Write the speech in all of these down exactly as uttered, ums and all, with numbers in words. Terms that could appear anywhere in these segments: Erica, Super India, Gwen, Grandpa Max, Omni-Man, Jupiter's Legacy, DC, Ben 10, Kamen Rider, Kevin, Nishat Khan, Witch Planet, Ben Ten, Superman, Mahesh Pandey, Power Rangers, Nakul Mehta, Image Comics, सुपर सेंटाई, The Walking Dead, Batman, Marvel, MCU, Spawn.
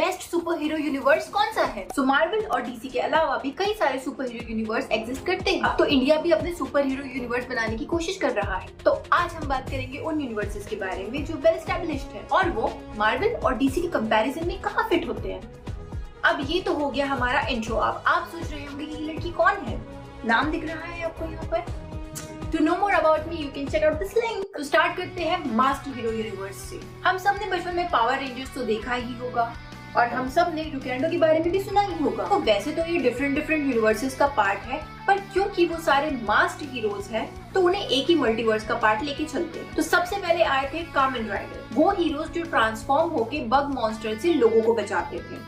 Best super hero universe कौन सा है। सो मार्वल और डीसी के अलावा भी कई सारे सुपर हीरो यूनिवर्स एग्जिस्ट करते हैं। अब तो इंडिया भी अपने सुपर हीरो यूनिवर्स बनाने की कोशिश कर रहा है। तो आज हम बात करेंगे उन यूनिवर्सेस के बारे में जो वेल एस्टेब्लिश्ड है और वो मार्वल और डीसी के कंपैरिजन में कहाँ फिट होते हैं। अब ये तो हो गया हमारा इंट्रो। अब आप सोच रहे होंगे ये लड़की कौन है, नाम दिख रहा है आपको यहाँ पर। To know more about me, you can check out this link. तो स्टार्ट करते हैं मास्टर हीरो यूनिवर्स से। हम सब ने बचपन में पावर रेंजर्स तो देखा ही होगा और हम सब ने डुकेंडो के बारे में भी सुना ही होगा। तो वैसे तो ये डिफरेंट डिफरेंट यूनिवर्सेस का पार्ट है, पर क्योंकि वो सारे मास्टर हीरोज हैं, तो उन्हें एक ही मल्टीवर्स का पार्ट लेके चलते। तो सबसे पहले आए थे कामेन राइडर, वो हीरोज जो ट्रांसफॉर्म होके बग मॉन्स्टर से लोगों को बचाते थे।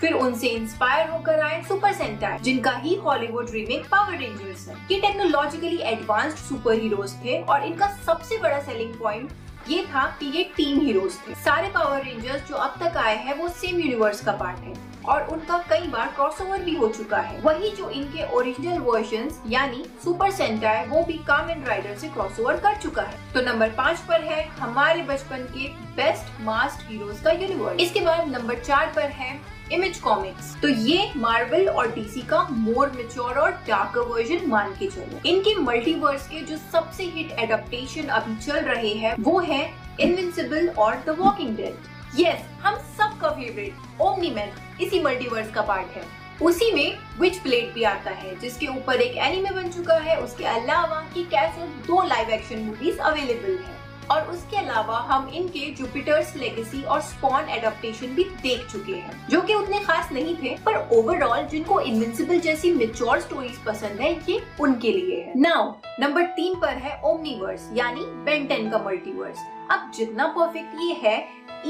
फिर उनसे इंस्पायर होकर आए सुपर सेंटाई, जिनका ही हॉलीवुड रीमेक पावर रेंजर्स है। ये टेक्नोलॉजिकली एडवांस्ड सुपर हीरोज थे और इनका सबसे बड़ा सेलिंग पॉइंट ये था कि ये टीम हीरोज थे। सारे पावर रेंजर्स जो अब तक आए हैं वो सेम यूनिवर्स का पार्ट है और उनका कई बार क्रॉसओवर भी हो चुका है। वही जो इनके ओरिजिनल वर्जन्स यानी सुपर सेंटाई वो भी कामेन राइडर से क्रॉसओवर कर चुका है। तो नंबर पाँच पर है हमारे बचपन के बेस्ट मास्ट हीरोज का यूनिवर्स। इसके बाद नंबर चार पर है इमेज कॉमिक्स। तो ये मार्वल और डीसी का मोर मेच्योर और डार्कर वर्जन मान के चलो। इनके मल्टीवर्स के जो सबसे हिट एडप्टेशन अभी चल रहे हैं वो है इनविंसिबल और द वॉकिंग डेड। यस, हम सबका फेवरेट ओमनीमैन इसी मल्टीवर्स का पार्ट है। उसी में विच प्लेट भी आता है जिसके ऊपर एक एनिमे बन चुका है। उसके अलावा की कैसे दो लाइव एक्शन मूवीज अवेलेबल है और उसके अलावा हम इनके जुपिटर्स लेगेसी और स्पॉन एडप्टेशन भी देख चुके हैं जो कि उतने खास नहीं थे, पर ओवरऑल जिनको इनविंसिबल जैसी मेच्योर स्टोरीज पसंद है ये उनके लिए है। नाउ नंबर तीन पर है ओमनिवर्स यानी बेन टेन का मल्टीवर्स। अब जितना परफेक्ट ये है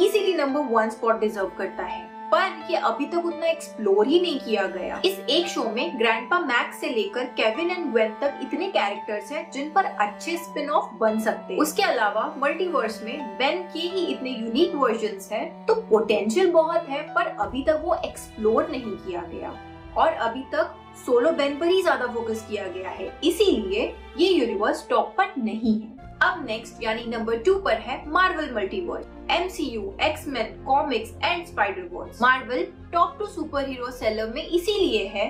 easily number one spot deserve करता है, पर ये अभी तक उतना एक्सप्लोर ही नहीं किया गया। इस एक शो में ग्रैंडपा मैक्स से लेकर केविन एंड ग्वेन तक इतने कैरेक्टर्स हैं जिन पर अच्छे स्पिन ऑफ बन सकते हैं। उसके अलावा मल्टीवर्स में बेन के ही इतने यूनिक वर्जन्स हैं, तो पोटेंशियल बहुत है पर अभी तक वो एक्सप्लोर नहीं किया गया और अभी तक सोलो बेन पर ही ज्यादा फोकस किया गया है, इसीलिए ये यूनिवर्स टॉप पर नहीं है। अब नेक्स्ट यानी नंबर टू पर है Marvel multiverse, M C U, X Men, comics and Spiderverse. Marvel top two super hero seller में इसीलिए है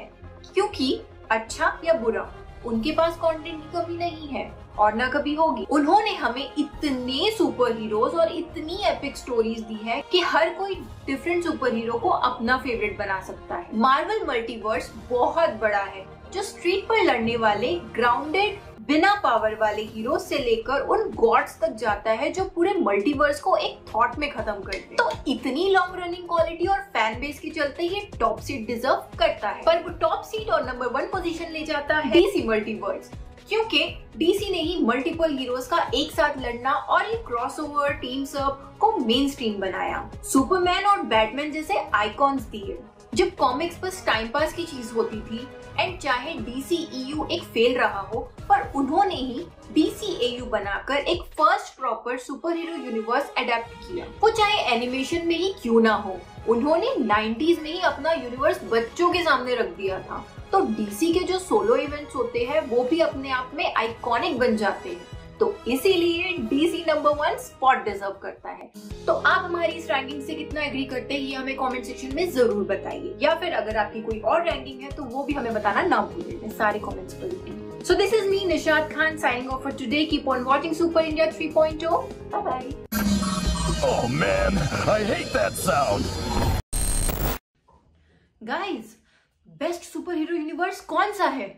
क्योंकि अच्छा या बुरा उनके पास कंटेंट की कमी नहीं है और ना कभी होगी। उन्होंने हमें इतने सुपर हीरोज और इतनी एपिक स्टोरीज दी है कि हर कोई डिफरेंट सुपर हीरो को अपना फेवरेट बना सकता है। मार्वल मल्टीवर्स बहुत बड़ा है जो स्ट्रीट पर लड़ने वाले ग्राउंडेड बिना पावर वाले हीरो से लेकर उन गॉड्स तक जाता है जो पूरे मल्टीवर्स को एक थॉट में खत्म करते। तो इतनी लॉन्ग रनिंग क्वालिटी और फैन बेस के चलते ये टॉप सीट डिजर्व करता है, पर वो टॉप सीट और नंबर वन पोजीशन ले जाता है डीसी मल्टीवर्स, क्योंकि डीसी ने ही मल्टीपल हीरोज का एक साथ लड़ना और ये क्रॉसओवर टीम्स अप को मेन स्ट्रीम बनाया। सुपरमैन और बैटमैन जैसे आइकॉन्स दिए। जब कॉमिक्स बस टाइम पास की चीज होती थी एंड चाहे डी सी ई यू एक फेल रहा हो, पर उन्होंने ही डी सी ए यू बनाकर एक first proper super hero universe adapt किया। वो चाहे एनिमेशन में ही क्यों ना हो, उन्होंने नाइंटीज़ में ही अपना यूनिवर्स बच्चों के सामने रख दिया था। तो डीसी के जो सोलो इवेंट्स होते हैं वो भी अपने आप में आइकॉनिक बन जाते हैं, तो इसीलिए DC number one spot deserve करता है। तो आप हमारी इस रैंकिंग से कितना एग्री करते हैं ये हमें कमेंट सेक्शन में जरूर बताइए, या फिर अगर आपकी कोई और रैंकिंग है तो वो भी हमें बताना ना भूलें। मैं सारे कमेंट्स पढ़ूंगी। So this is me Nishat Khan signing off for today. Keep on watching super India three point O. Bye bye. Oh man, I hate that sound. Guys, best super hero universe कौन सा है?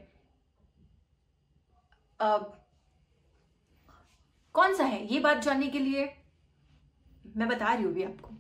अब uh, कौन सा है ये बात जानने के लिए मैं बता रही हूँ भी आपको।